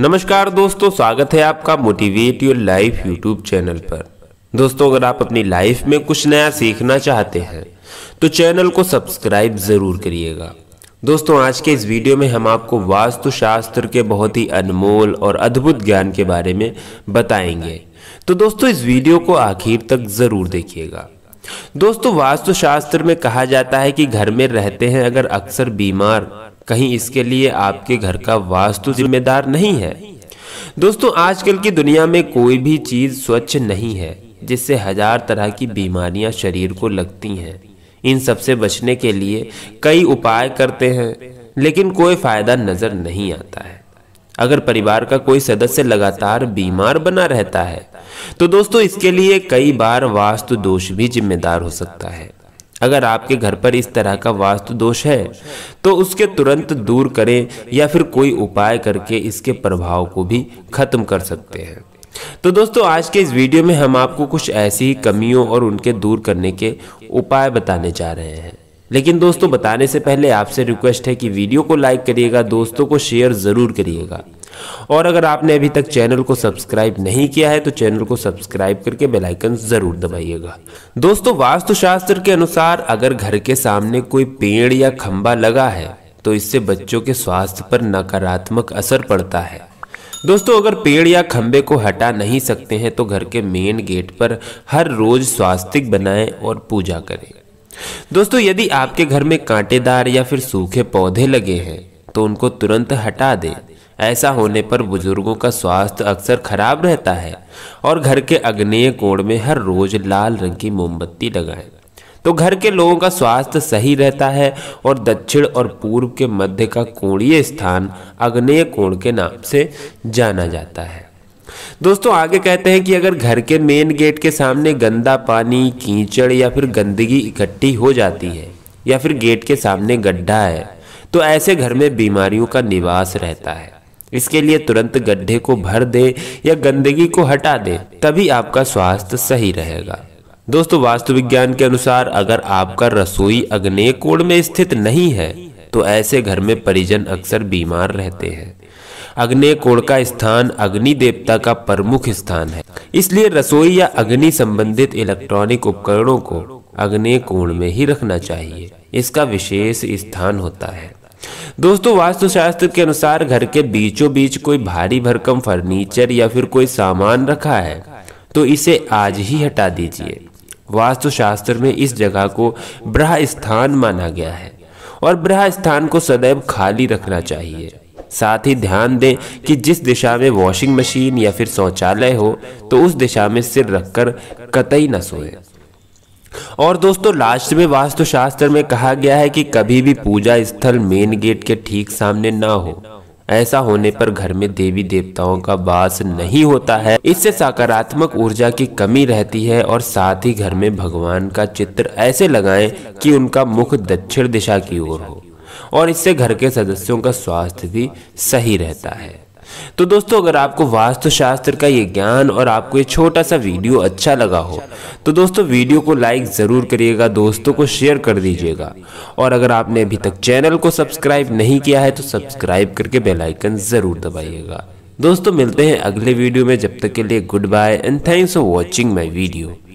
नमस्कार दोस्तों, स्वागत है आपका motivate your life YouTube channel पर। दोस्तों, अगर आप अपनी लाइफ में कुछ नया सीखना चाहते हैं तो चैनल को सब्सक्राइब ज़रूर करिएगा। दोस्तों, आज के इस वीडियो में हम आपको वास्तुशास्त्र के बहुत ही अनमोल और अद्भुत ज्ञान के बारे में बताएंगे, तो दोस्तों इस वीडियो को आखिर तक ज़रूर देखिएगा। दोस्तों, वास्तुशास्त्र में कहा जाता है कि घर में रहते हैं अगर अक्सर बीमार, कहीं इसके लिए आपके घर का वास्तु जिम्मेदार नहीं है। दोस्तों, आजकल की दुनिया में कोई भी चीज़ स्वच्छ नहीं है, जिससे हजार तरह की बीमारियां शरीर को लगती हैं। इन सबसे बचने के लिए कई उपाय करते हैं, लेकिन कोई फायदा नज़र नहीं आता है। अगर परिवार का कोई सदस्य लगातार बीमार बना रहता है तो दोस्तों इसके लिए कई बार वास्तु दोष भी जिम्मेदार हो सकता है। अगर आपके घर पर इस तरह का वास्तु दोष है तो उसके तुरंत दूर करें या फिर कोई उपाय करके इसके प्रभाव को भी खत्म कर सकते हैं। तो दोस्तों, आज के इस वीडियो में हम आपको कुछ ऐसी कमियों और उनके दूर करने के उपाय बताने जा रहे हैं। लेकिन दोस्तों, बताने से पहले आपसे रिक्वेस्ट है कि वीडियो को लाइक करिएगा, दोस्तों को शेयर ज़रूर करिएगा, और अगर आपने अभी तक चैनल को सब्सक्राइब नहीं किया है तो चैनल को सब्सक्राइब करके बेल आइकन ज़रूर दबाइएगा। दोस्तों, वास्तुशास्त्र के अनुसार अगर घर के सामने कोई पेड़ या खंभा लगा है तो इससे बच्चों के स्वास्थ्य पर नकारात्मक असर पड़ता है। दोस्तों, अगर पेड़ या खंभे को हटा नहीं सकते हैं तो घर के मेन गेट पर हर रोज स्वास्तिक बनाएं और पूजा करें। दोस्तों, यदि आपके घर में कांटेदार या फिर सूखे पौधे लगे हैं तो उनको तुरंत हटा दें। ऐसा होने पर बुजुर्गों का स्वास्थ्य अक्सर खराब रहता है। और घर के आग्नेय कोण में हर रोज लाल रंग की मोमबत्ती लगाएं तो घर के लोगों का स्वास्थ्य सही रहता है। और दक्षिण और पूर्व के मध्य का कोणीय स्थान आग्नेय कोण के नाम से जाना जाता है। दोस्तों, आगे कहते हैं कि अगर घर के मेन गेट के सामने गंदा पानी, कीचड़ या फिर गंदगी इकट्ठी हो जाती है या फिर गेट के सामने गड्ढा है तो ऐसे घर में बीमारियों का निवास रहता है। इसके लिए तुरंत गड्ढे को भर दें या गंदगी को हटा दें, तभी आपका स्वास्थ्य सही रहेगा। दोस्तों, वास्तु विज्ञान के अनुसार अगर आपका रसोई आग्नेय कोण में स्थित नहीं है तो ऐसे घर में परिजन अक्सर बीमार रहते हैं। आग्नेय कोण का स्थान अग्नि देवता का प्रमुख स्थान है, इसलिए रसोई या अग्नि संबंधित इलेक्ट्रॉनिक उपकरणों को आग्नेय कोण में ही रखना चाहिए। इसका विशेष स्थान होता है। दोस्तों, वास्तुशास्त्र के अनुसार घर के बीचों बीच कोई भारी भरकम फर्नीचर या फिर कोई सामान रखा है तो इसे आज ही हटा दीजिए। वास्तुशास्त्र में इस जगह को ब्रह्मस्थान माना गया है और ब्रह्मस्थान को सदैव खाली रखना चाहिए। साथ ही ध्यान दें कि जिस दिशा में वॉशिंग मशीन या फिर शौचालय हो तो उस दिशा में सिर रखकर कतई न सोएं। और दोस्तों, लास्ट में वास्तुशास्त्र में कहा गया है कि कभी भी पूजा स्थल मेन गेट के ठीक सामने ना हो। ऐसा होने पर घर में देवी देवताओं का वास नहीं होता है। इससे सकारात्मक ऊर्जा की कमी रहती है। और साथ ही घर में भगवान का चित्र ऐसे लगाएं कि उनका मुख दक्षिण दिशा की ओर हो, और इससे घर के सदस्यों का स्वास्थ्य भी सही रहता है। तो दोस्तों, अगर आपको वास्तुशास्त्र का ये ज्ञान और आपको ये छोटा सा वीडियो अच्छा लगा हो तो दोस्तों वीडियो को लाइक ज़रूर करिएगा, दोस्तों को शेयर कर दीजिएगा, और अगर आपने अभी तक चैनल को सब्सक्राइब नहीं किया है तो सब्सक्राइब करके बेल आइकन ज़रूर दबाइएगा। दोस्तों, मिलते हैं अगले वीडियो में, जब तक के लिए good bye and thanks for watching my video.